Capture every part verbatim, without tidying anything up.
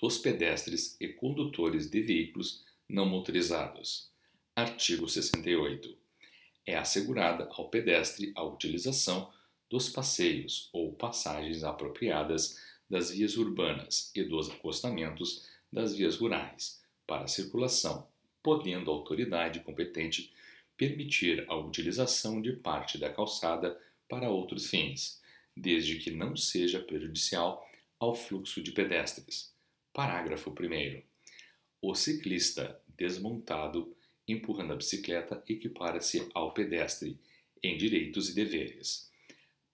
dos pedestres e condutores de veículos não motorizados. Artigo sessenta e oito. É assegurada ao pedestre a utilização dos passeios ou passagens apropriadas das vias urbanas e dos acostamentos das vias rurais para a circulação, podendo a autoridade competente permitir a utilização de parte da calçada para outros fins, desde que não seja prejudicial ao fluxo de pedestres. Parágrafo primeiro. O ciclista desmontado empurrando a bicicleta equipara-se ao pedestre em direitos e deveres.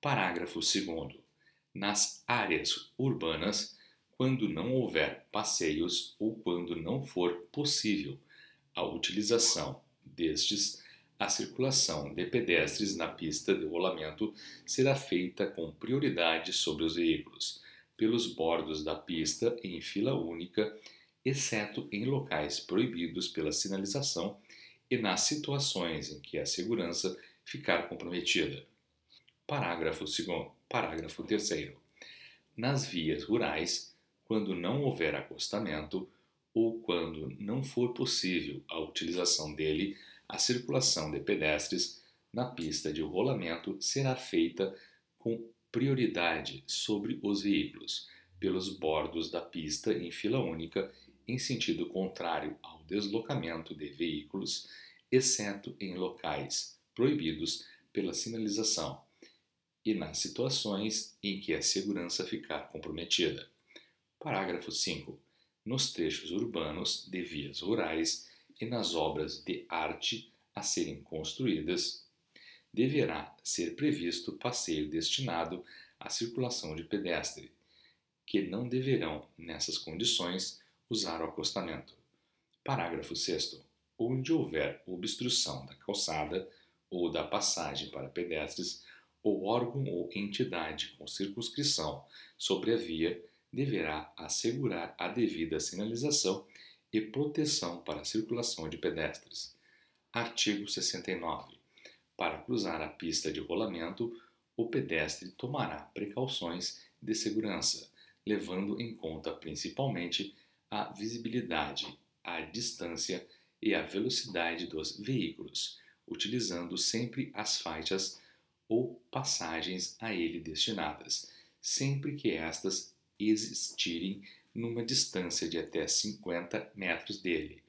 Parágrafo segundo. Nas áreas urbanas, quando não houver passeios ou quando não for possível a utilização destes, a circulação de pedestres na pista de rolamento será feita com prioridade sobre os veículos, pelos bordos da pista em fila única, exceto em locais proibidos pela sinalização e nas situações em que a segurança ficar comprometida. Parágrafo segundo. Parágrafo terceiro. Nas vias rurais, quando não houver acostamento ou quando não for possível a utilização dele, a circulação de pedestres na pista de rolamento será feita com prioridade sobre os veículos, pelos bordos da pista em fila única, em sentido contrário ao deslocamento de veículos, exceto em locais proibidos pela sinalização e nas situações em que a segurança ficar comprometida. Parágrafo cinco. Nos trechos urbanos de vias rurais e nas obras de arte a serem construídas, deverá ser previsto passeio destinado à circulação de pedestre, que não deverão, nessas condições, usar o acostamento. Parágrafo sexto. Onde houver obstrução da calçada ou da passagem para pedestres, ou órgão ou entidade com circunscrição sobre a via deverá assegurar a devida sinalização e proteção para a circulação de pedestres. Artigo sessenta e nove. Para cruzar a pista de rolamento, o pedestre tomará precauções de segurança, levando em conta principalmente a visibilidade, a distância e a velocidade dos veículos, utilizando sempre as faixas ou passagens a ele destinadas, sempre que estas existirem numa distância de até cinquenta metros dele,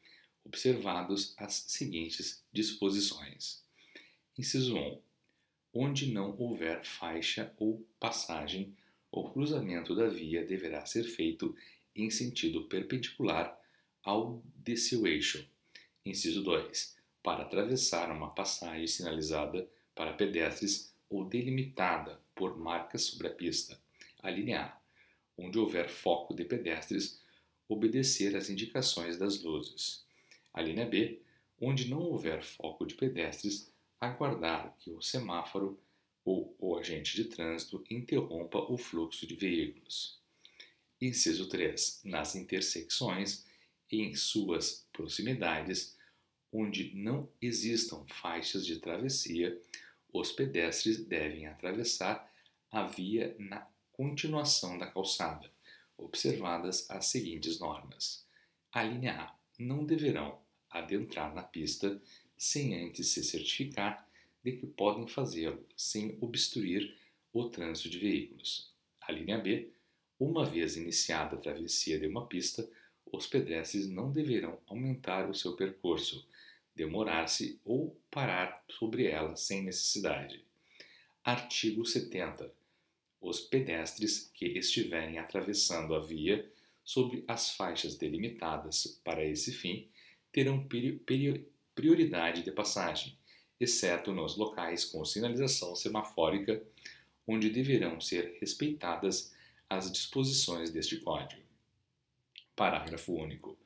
observados as seguintes disposições. Inciso um. Onde não houver faixa ou passagem, o cruzamento da via deverá ser feito em sentido perpendicular ao de seu eixo. Inciso dois. Para atravessar uma passagem sinalizada para pedestres ou delimitada por marcas sobre a pista. A linha A, onde houver foco de pedestres, obedecer às indicações das luzes. A linha B, onde não houver foco de pedestres, aguardar que o semáforo ou o agente de trânsito interrompa o fluxo de veículos. Inciso três. Nas intersecções e em suas proximidades, onde não existam faixas de travessia, os pedestres devem atravessar a via na continuação da calçada, observadas as seguintes normas. A linha A. Não deverão adentrar na pista sem antes se certificar de que podem fazê-lo, sem obstruir o trânsito de veículos. A linha B. Uma vez iniciada a travessia de uma pista, os pedestres não deverão aumentar o seu percurso, demorar-se ou parar sobre ela sem necessidade. Artigo setenta. Os pedestres que estiverem atravessando a via sobre as faixas delimitadas para esse fim terão prioridade de passagem, exceto nos locais com sinalização semafórica, onde deverão ser respeitadas as disposições deste Código. Parágrafo único.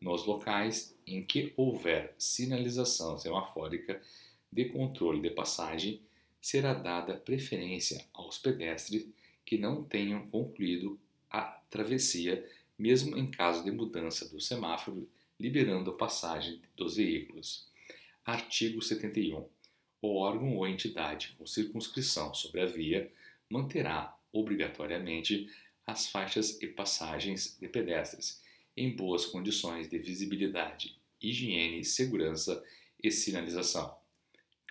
Nos locais em que houver sinalização semafórica de controle de passagem, será dada preferência aos pedestres que não tenham concluído a travessia, mesmo em caso de mudança do semáforo, liberando a passagem dos veículos. Artigo setenta e um. O órgão ou entidade com circunscrição sobre a via manterá, obrigatoriamente, as faixas e passagens de pedestres, em boas condições de visibilidade, higiene, segurança e sinalização.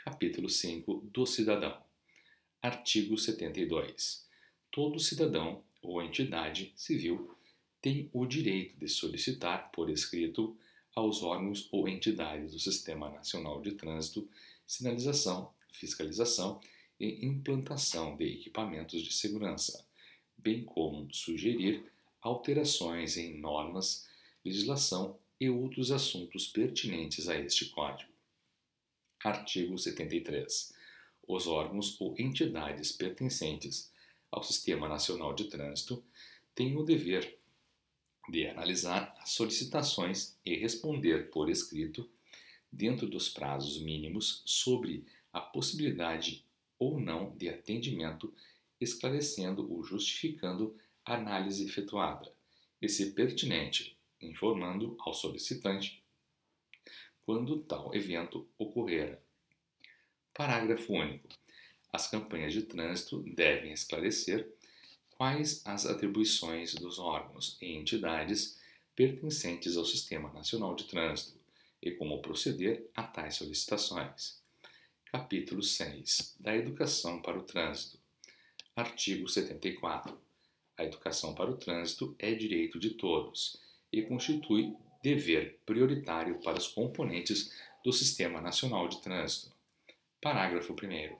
Capítulo cinco do Cidadão. Artigo setenta e dois. Todo cidadão ou entidade civil tem o direito de solicitar por escrito aos órgãos ou entidades do Sistema Nacional de Trânsito, sinalização, fiscalização e implantação de equipamentos de segurança, bem como sugerir alterações em normas, legislação e outros assuntos pertinentes a este Código. Artigo setenta e três. Os órgãos ou entidades pertencentes ao Sistema Nacional de Trânsito têm o dever de analisar as solicitações e responder por escrito, dentro dos prazos mínimos, sobre a possibilidade ou não de atendimento, esclarecendo ou justificando a análise efetuada, e, se pertinente, informando ao solicitante quando tal evento ocorrerá. Parágrafo único. As campanhas de trânsito devem esclarecer quais as atribuições dos órgãos e entidades pertencentes ao Sistema Nacional de Trânsito e como proceder a tais solicitações. Capítulo seis. Da Educação para o Trânsito. Artigo setenta e quatro. A educação para o trânsito é direito de todos e constitui dever prioritário para os componentes do Sistema Nacional de Trânsito. Parágrafo primeiro.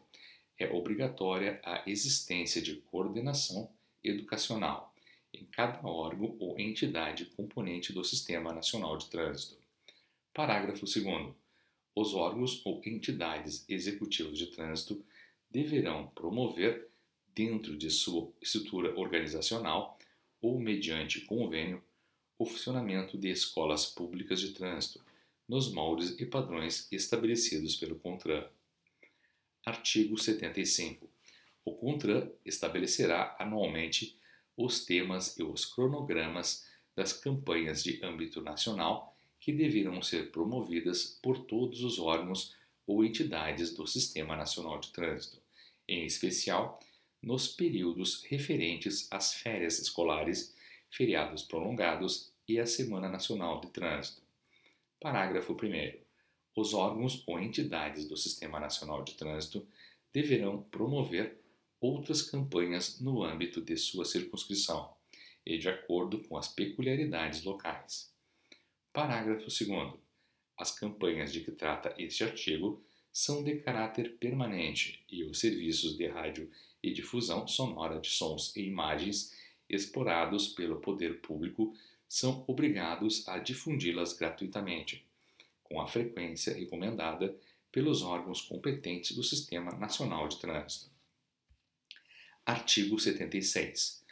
É obrigatória a existência de coordenação educacional em cada órgão ou entidade componente do Sistema Nacional de Trânsito. Parágrafo segundo. Os órgãos ou entidades executivos de trânsito deverão promover, dentro de sua estrutura organizacional ou mediante convênio, o funcionamento de escolas públicas de trânsito, nos moldes e padrões estabelecidos pelo CONTRAN. Artigo setenta e cinco. O CONTRAN estabelecerá anualmente os temas e os cronogramas das campanhas de âmbito nacional que deverão ser promovidas por todos os órgãos ou entidades do Sistema Nacional de Trânsito, em especial nos períodos referentes às férias escolares, feriados prolongados e à Semana Nacional de Trânsito. Parágrafo primeiro. Os órgãos ou entidades do Sistema Nacional de Trânsito deverão promover outras campanhas no âmbito de sua circunscrição e de acordo com as peculiaridades locais. Parágrafo segundo. As campanhas de que trata este artigo são de caráter permanente e os serviços de rádio e difusão sonora de sons e imagens explorados pelo poder público são obrigados a difundi-las gratuitamente, com a frequência recomendada pelos órgãos competentes do Sistema Nacional de Trânsito. Artigo setenta e seis.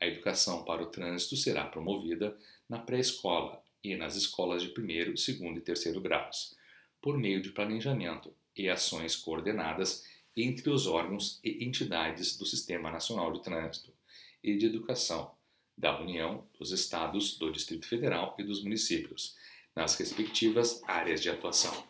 A educação para o trânsito será promovida na pré-escola e nas escolas de primeiro, segundo e terceiro graus, por meio de planejamento e ações coordenadas entre os órgãos e entidades do Sistema Nacional de Trânsito e de Educação da União, dos Estados, do Distrito Federal e dos municípios, nas respectivas áreas de atuação.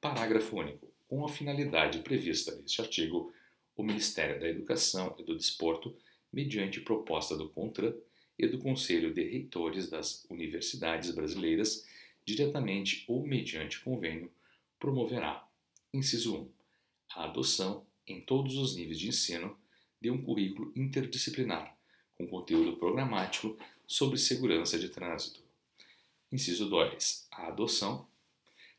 Parágrafo único. Com a finalidade prevista neste artigo, o Ministério da Educação e do Desporto, mediante proposta do CONTRAN e do Conselho de Reitores das Universidades Brasileiras, diretamente ou mediante convênio, promoverá: inciso um. A adoção, em todos os níveis de ensino, de um currículo interdisciplinar, com conteúdo programático sobre segurança de trânsito. Inciso dois. A adoção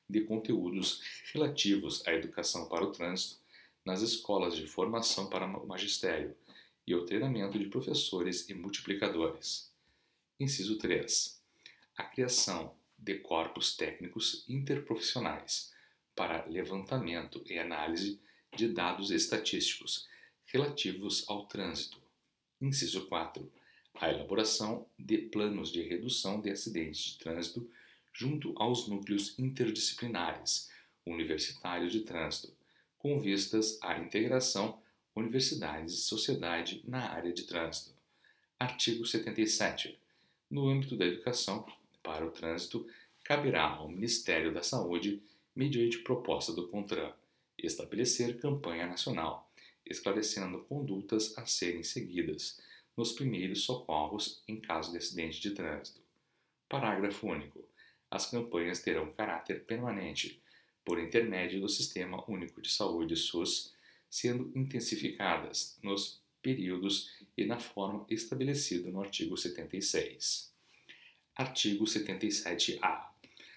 de conteúdos relativos à educação para o trânsito nas escolas de formação para o magistério e o treinamento de professores e multiplicadores. Inciso três. A criação de corpos técnicos interprofissionais para levantamento e análise de dados estatísticos relativos ao trânsito. Inciso quatro. A elaboração de planos de redução de acidentes de trânsito junto aos núcleos interdisciplinares universitários de trânsito, com vistas à integração universidades e sociedade na área de trânsito. Artigo setenta e sete. No âmbito da educação para o trânsito, caberá ao Ministério da Saúde, mediante proposta do CONTRAN, estabelecer campanha nacional, esclarecendo condutas a serem seguidas, nos primeiros socorros em caso de acidente de trânsito. Parágrafo único. As campanhas terão caráter permanente, por intermédio do Sistema Único de Saúde SUS, sendo intensificadas nos períodos e na forma estabelecida no artigo setenta e seis. Artigo setenta e sete A.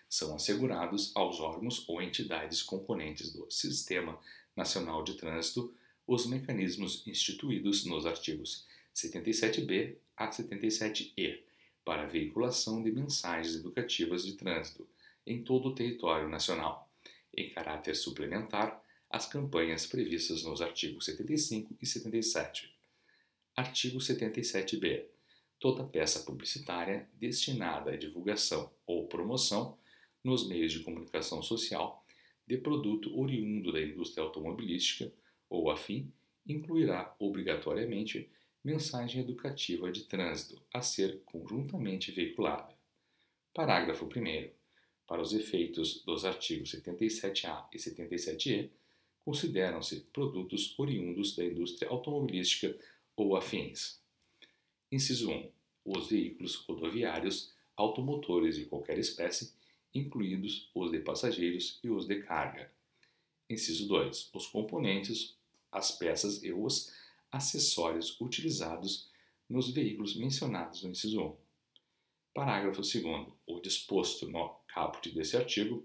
São assegurados aos órgãos ou entidades componentes do Sistema Nacional de Trânsito os mecanismos instituídos nos artigos setenta e sete B a setenta e sete E para a veiculação de mensagens educativas de trânsito em todo o território nacional. Em caráter suplementar, as campanhas previstas nos artigos setenta e cinco e setenta e sete. Artigo setenta e sete B. Toda peça publicitária destinada à divulgação ou promoção nos meios de comunicação social de produto oriundo da indústria automobilística ou afim incluirá obrigatoriamente mensagem educativa de trânsito a ser conjuntamente veiculada. Parágrafo primeiro. Para os efeitos dos artigos setenta e sete A e setenta e sete E, consideram-se produtos oriundos da indústria automobilística ou afins. Inciso um. Os veículos rodoviários, automotores de qualquer espécie, incluídos os de passageiros e os de carga. Inciso dois. Os componentes, as peças e os acessórios utilizados nos veículos mencionados no inciso um. Parágrafo segundo. O disposto no caput deste artigo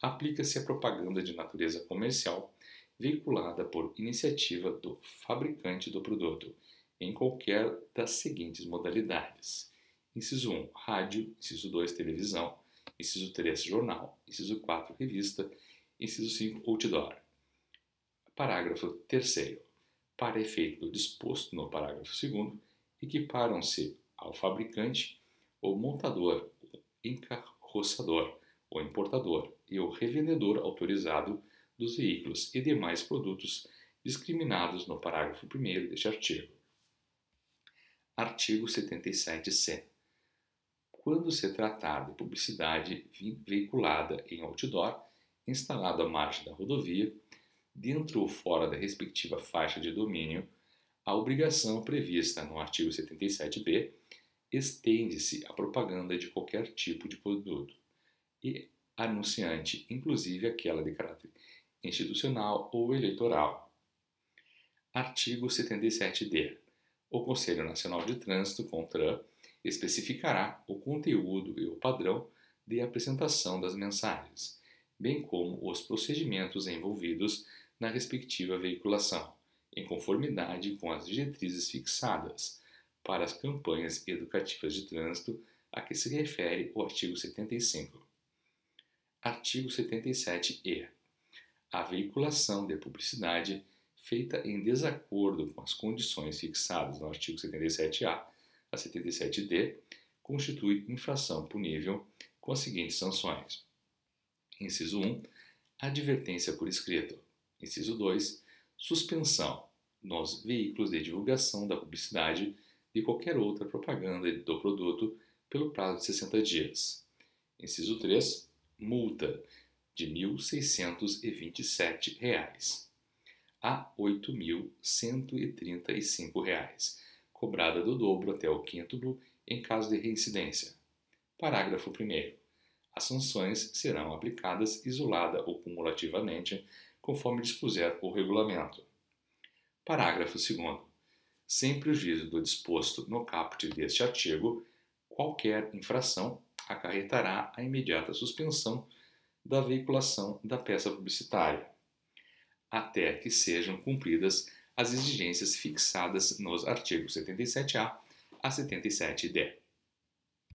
aplica-se à propaganda de natureza comercial veiculada por iniciativa do fabricante do produto, em qualquer das seguintes modalidades. Inciso um, rádio. Inciso dois, televisão. Inciso três, jornal. Inciso quatro, revista. Inciso cinco, outdoor. Parágrafo terceiro. Para efeito do disposto no parágrafo segundo, equiparam-se ao fabricante, o montador, o encarroçador, o importador e o revendedor autorizado dos veículos e demais produtos discriminados no parágrafo primeiro deste artigo. Artigo setenta e sete C. Quando se tratar de publicidade veiculada em outdoor, instalado à margem da rodovia, dentro ou fora da respectiva faixa de domínio, a obrigação prevista no artigo setenta e sete B estende-se à propaganda de qualquer tipo de produto e anunciante, inclusive aquela de caráter institucional ou eleitoral. Artigo setenta e sete D. O Conselho Nacional de Trânsito, CONTRAN, especificará o conteúdo e o padrão de apresentação das mensagens, bem como os procedimentos envolvidos na respectiva veiculação, em conformidade com as diretrizes fixadas para as campanhas educativas de trânsito a que se refere o artigo setenta e cinco. Artigo setenta e sete E. A veiculação de publicidade feita em desacordo com as condições fixadas no artigo setenta e sete A a setenta e sete D, constitui infração punível com as seguintes sanções. Inciso um. Advertência por escrito. Inciso dois. Suspensão nos veículos de divulgação da publicidade de qualquer outra propaganda do produto pelo prazo de sessenta dias. Inciso três. Multa de mil seiscentos e vinte e sete reais. a oito mil cento e trinta e cinco reais, cobrada do dobro até o quíntuplo em caso de reincidência. Parágrafo primeiro. As sanções serão aplicadas isolada ou cumulativamente, conforme dispuser o regulamento. Parágrafo segundo. Sem prejuízo do disposto no caput deste artigo, qualquer infração acarretará a imediata suspensão da veiculação da peça publicitária, até que sejam cumpridas as exigências fixadas nos artigos setenta e sete A a setenta e sete D.